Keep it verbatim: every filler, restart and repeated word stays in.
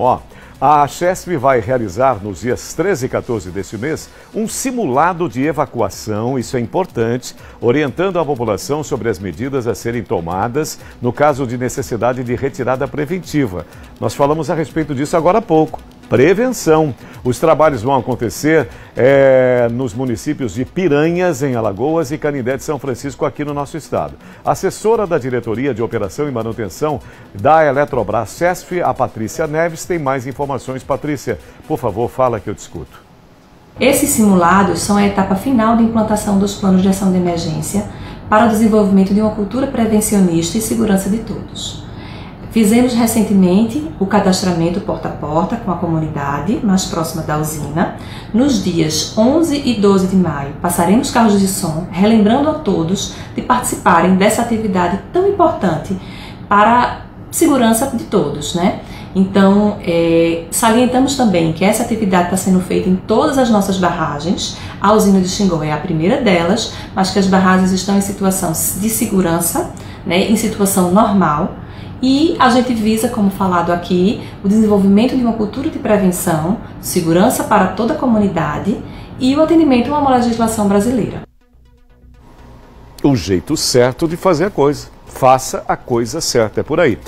Ó, a Chesf vai realizar nos dias treze e quatorze deste mês um simulado de evacuação, isso é importante, orientando a população sobre as medidas a serem tomadas no caso de necessidade de retirada preventiva. Nós falamos a respeito disso agora há pouco. Prevenção. Os trabalhos vão acontecer é, nos municípios de Piranhas, em Alagoas, e Canindé de São Francisco, aqui no nosso estado. Assessora da Diretoria de Operação e Manutenção da Eletrobras Chesf, a Patrícia Neves, tem mais informações. Patrícia, por favor, fala que eu te escuto. Esses simulados são a etapa final de implantação dos planos de ação de emergência para o desenvolvimento de uma cultura prevencionista e segurança de todos. Fizemos recentemente o cadastramento porta a porta com a comunidade mais próxima da usina. Nos dias onze e doze de maio, passaremos carros de som, relembrando a todos de participarem dessa atividade tão importante para a segurança de todos, né? Então, é, salientamos também que essa atividade está sendo feita em todas as nossas barragens. A usina de Xingó é a primeira delas, mas que as barragens estão em situação de segurança, né, em situação normal. E a gente visa, como falado aqui, o desenvolvimento de uma cultura de prevenção, segurança para toda a comunidade e o atendimento a uma legislação brasileira. O jeito certo de fazer a coisa. Faça a coisa certa, é por aí.